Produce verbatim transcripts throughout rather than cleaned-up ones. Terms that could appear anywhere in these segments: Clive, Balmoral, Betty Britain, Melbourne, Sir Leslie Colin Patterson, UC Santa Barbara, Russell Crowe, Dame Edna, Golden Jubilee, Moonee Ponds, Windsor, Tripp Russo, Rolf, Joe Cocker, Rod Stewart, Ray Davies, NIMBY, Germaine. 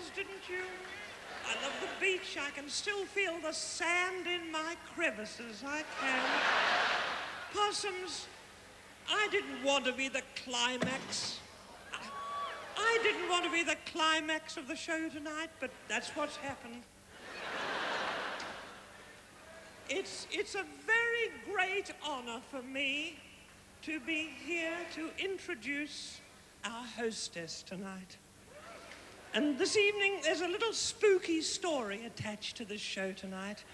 eyes, didn't you? I love the beach. I can still feel the sand in my crevices. I can. Possums, I didn't want to be the climax. I, I didn't want to be the climax of the show tonight, but that's what's happened. It's, it's a very great honor for me to be here to introduce our hostess tonight. And this evening, there's a little spooky story attached to this show tonight.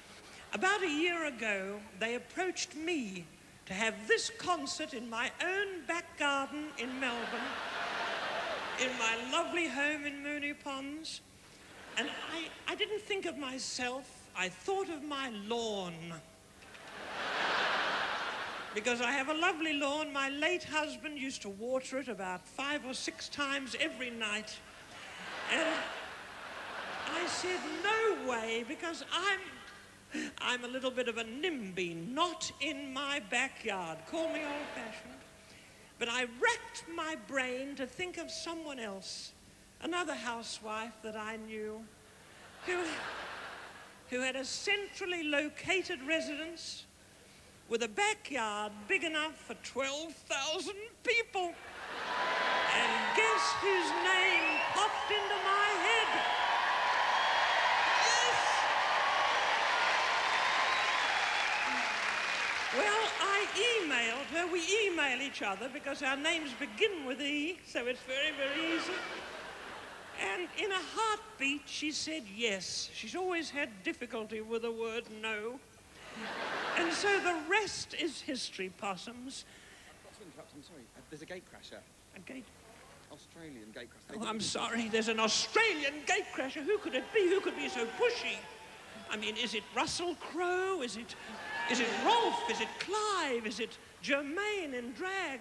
About a year ago, they approached me to have this concert in my own back garden in Melbourne, in my lovely home in Moonee Ponds. And I, I didn't think of myself, I thought of my lawn. Because I have a lovely lawn. My late husband used to water it about five or six times every night. And I said, no way, because I'm, I'm a little bit of a NIMBY, not in my backyard. Call me old-fashioned. But I racked my brain to think of someone else, another housewife that I knew, who, who had a centrally located residence with a backyard big enough for twelve thousand people. And guess whose name popped into my head? Yes! Well, I emailed her. We email each other because our names begin with E, so it's very, very easy. And in a heartbeat, she said yes. She's always had difficulty with the word no. And so the rest is history, possums. Not to interrupt, I'm sorry. Uh, there's a gatecrasher. A gate? Australian gatecrasher. Oh, I'm sorry. There's an Australian gatecrasher. Who could it be? Who could be so pushy? I mean, is it Russell Crowe? Is it, is it Rolf? Is it Clive? Is it Germaine in drag?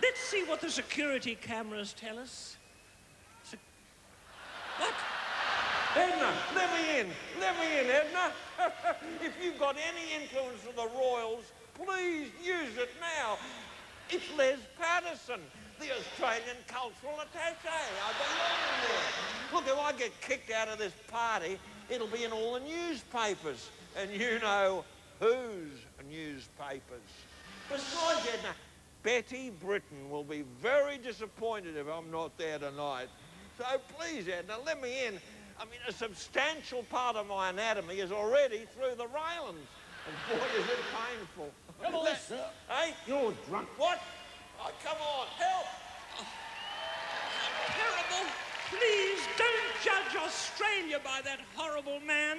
Let's see what the security cameras tell us. Se what? Edna, let me in. Let me in, Edna. If you've got any influence with the royals, please use it now. It's Les Patterson, the Australian cultural attaché. I belong there. Look, if I get kicked out of this party, it'll be in all the newspapers. And you know whose newspapers. Besides, Edna, Betty Britain will be very disappointed if I'm not there tonight. So please, Edna, let me in. I mean, a substantial part of my anatomy is already through the railings. And boy, is it painful. Come on, that, sir. Hey? You're drunk. What? Oh, come on. Help! Oh, terrible. Please don't judge Australia by that horrible man.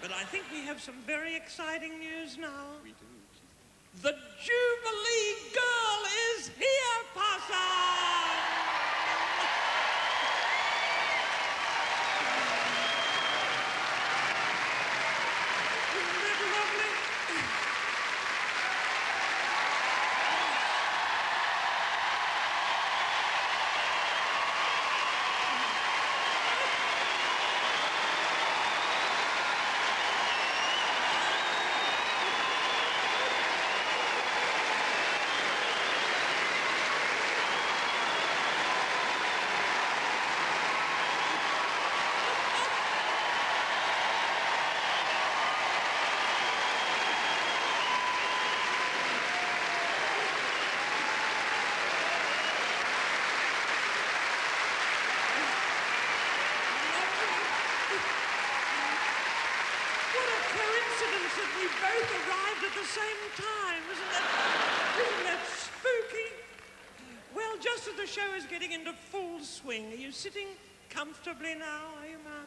But I think we have some very exciting news now. We do. The Jubilee girl is here, Possum! Sitting comfortably now, are you, ma'am?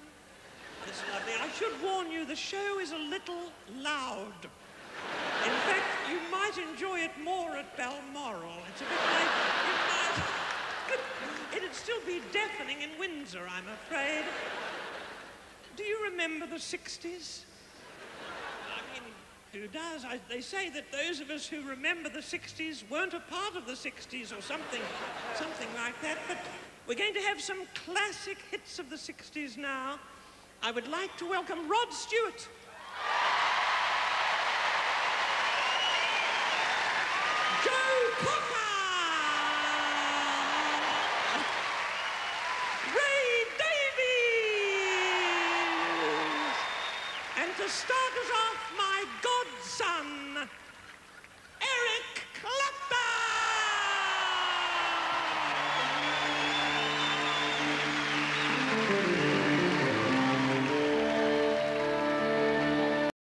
It's lovely. I should warn you, the show is a little loud. In fact, you might enjoy it more at Balmoral. It's a bit like... It might, it'd still be deafening in Windsor, I'm afraid. Do you remember the sixties? I mean, who does? I, they say that those of us who remember the sixties weren't a part of the sixties or something, something like that, but... We're going to have some classic hits of the sixties now. I would like to welcome Rod Stewart. Joe Cocker. Ray Davies. the starters are